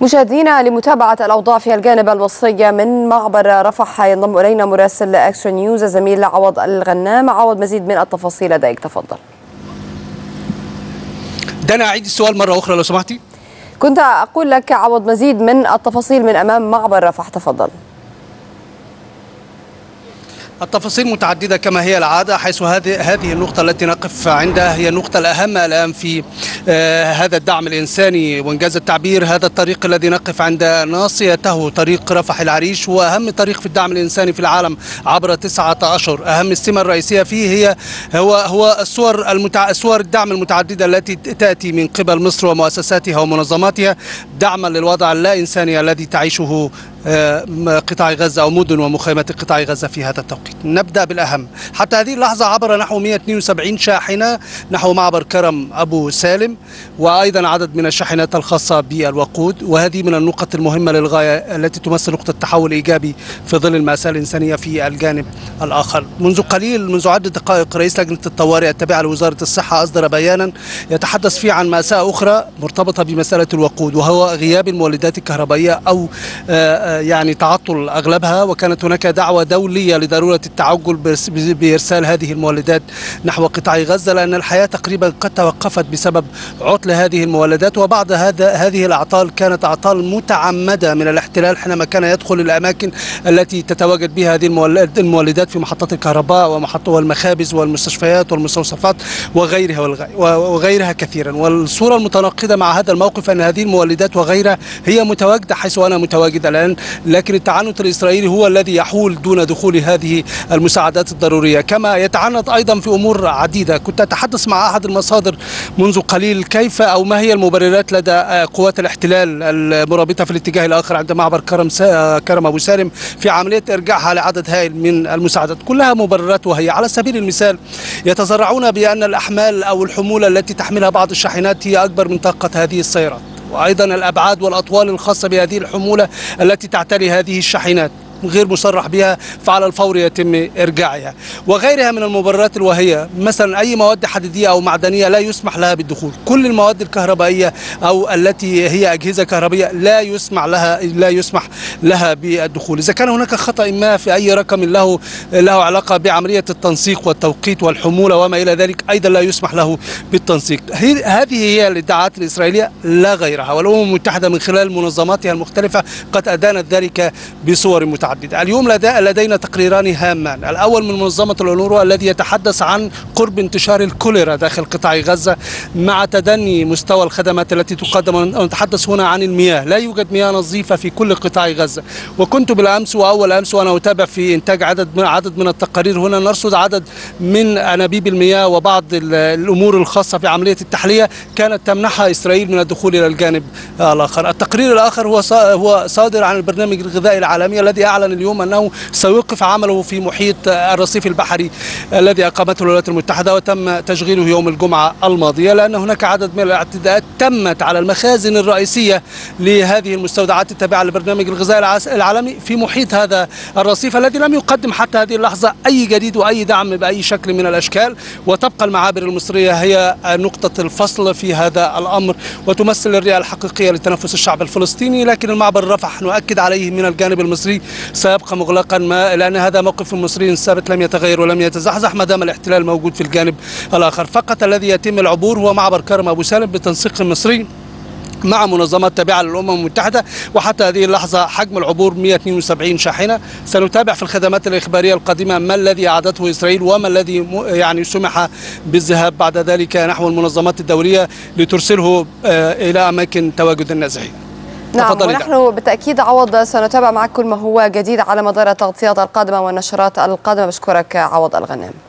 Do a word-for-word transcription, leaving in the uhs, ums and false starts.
مشاهدينا، لمتابعة الأوضاع في الجانب الوسطي من معبر رفح ينضم إلينا مراسل إكسترا نيوز الزميل عوض الغنام. عوض، مزيد من التفاصيل لديك، تفضل. دنا، أعيد السؤال مرة أخرى لو سمحتي. كنت أقول لك عوض مزيد من التفاصيل من أمام معبر رفح، تفضل. التفاصيل متعددة كما هي العادة، حيث هذه هذه النقطة التي نقف عندها هي النقطة الأهم الآن في هذا الدعم الإنساني وإنجاز التعبير. هذا الطريق الذي نقف عند ناصيته، طريق رفح العريش، هو أهم طريق في الدعم الإنساني في العالم عبر تسعة أشهر. أهم السمة الرئيسية فيه هي هو هو الصور المتع... صور الدعم المتعددة التي تأتي من قبل مصر ومؤسساتها ومنظماتها دعما للوضع اللا إنساني الذي تعيشه قطاع غزة أو مدن ومخيمات قطاع غزة في هذا التوقيت. نبدأ بالأهم. حتى هذه اللحظة عبر نحو مئة واثنين وسبعين شاحنة نحو معبر كرم أبو سالم، وأيضا عدد من الشاحنات الخاصة بالوقود، وهذه من النقط المهمة للغاية التي تمثل نقطة تحول إيجابي في ظل المأساة الإنسانية في الجانب الآخر. منذ قليل، منذ عدة دقائق، رئيس لجنة الطوارئ التابعة لوزارة الصحة أصدر بيانا يتحدث فيه عن مأساة أخرى مرتبطة بمسألة الوقود، وهو غياب المولدات الكهربائية أو يعني تعطل أغلبها، وكانت هناك دعوة دولية لضرورة التعجل بإرسال هذه المولدات نحو قطاع غزة، لأن الحياة تقريبا قد توقفت بسبب عطل هذه المولدات. وبعد هذا هذه الأعطال كانت أعطال متعمدة من الاحتلال حينما كان يدخل الأماكن التي تتواجد بها هذه المولدات في محطات الكهرباء ومحطات والمخابز والمستشفيات والمستوصفات وغيرها وغيرها كثيرا. والصورة المتناقضة مع هذا الموقف أن هذه المولدات وغيرها هي متواجدة حيث أنا متواجد الآن، لكن التعنت الإسرائيلي هو الذي يحول دون دخول هذه المساعدات الضرورية، كما يتعنت أيضا في أمور عديدة. كنت أتحدث مع أحد المصادر منذ قليل كيف أو ما هي المبررات لدى قوات الاحتلال المرابطة في الاتجاه الآخر عند معبر كرم سا... كرم أبو سالم في عملية إرجاعها لعدد هائل من المساعدات، كلها مبررات. وهي على سبيل المثال يتزرعون بأن الأحمال أو الحمولة التي تحملها بعض الشاحنات هي أكبر من طاقة هذه السيارات، وأيضا الأبعاد والأطوال الخاصة بهذه الحمولة التي تعتري هذه الشاحنات غير مصرح بها، فعلى الفور يتم إرجاعها، وغيرها من المبررات الوهية. مثلا أي مواد حديدية أو معدنية لا يسمح لها بالدخول، كل المواد الكهربائية أو التي هي أجهزة كهربائية لا يسمح لها لا يسمح لها بالدخول. إذا كان هناك خطأ ما في أي رقم له له علاقة بعملية التنسيق والتوقيت والحمولة وما إلى ذلك، أيضا لا يسمح له بالتنسيق. هذه هي الادعاءات الإسرائيلية لا غيرها، والأمم المتحدة من خلال منظماتها المختلفة قد أدانت ذلك بصور متعددة. اليوم لدينا تقريران هامان، الأول من منظمة الأونروا الذي يتحدث عن قرب انتشار الكوليرا داخل قطاع غزة مع تدني مستوى الخدمات التي تقدم. نتحدث هنا عن المياه، لا يوجد مياه نظيفة في كل قطاع غزة. وكنت بالأمس وأول أمس وأنا أتابع في إنتاج عدد من عدد من التقارير هنا، نرصد عدد من أنابيب المياه وبعض الأمور الخاصة في عملية التحلية كانت تمنحها إسرائيل من الدخول إلى الجانب الآخر. التقرير الآخر هو هو صادر عن البرنامج الغذائي العالمي الذي أعلن اليوم أنه سيوقف عمله في محيط الرصيف البحري الذي أقامته الولايات المتحدة، وتم تشغيله يوم الجمعة الماضية، لأن هناك عدد من الاعتداءات تمت على المخازن الرئيسية لهذه المستودعات التابعة للبرنامج الغذائي العالمي في محيط هذا الرصيف الذي لم يقدم حتى هذه اللحظة أي جديد وأي دعم بأي شكل من الأشكال. وتبقى المعابر المصرية هي نقطة الفصل في هذا الأمر وتمثل الرئة الحقيقية لتنفس الشعب الفلسطيني، لكن المعبر رفح نؤكد عليه من الجانب المصري سيبقى مغلقا، ما لأن هذا موقف المصريين الثابت لم يتغير ولم يتزحزح ما دام الاحتلال موجود في الجانب الآخر. فقط الذي يتم العبور هو معبر كرم أبو سالم بتنسيق مصري مع منظمات تابعة للأمم المتحدة، وحتى هذه اللحظة حجم العبور مئة واثنين وسبعين شاحنة. سنتابع في الخدمات الإخبارية القادمة ما الذي أعدته إسرائيل وما الذي يعني سمح بالذهاب بعد ذلك نحو المنظمات الدولية لترسله إلى أماكن تواجد النازحين. نعم، ونحن بالتأكيد عوض سنتابع معك كل ما هو جديد على مدار التغطيات القادمة والنشرات القادمة. بشكرك عوض الغنام.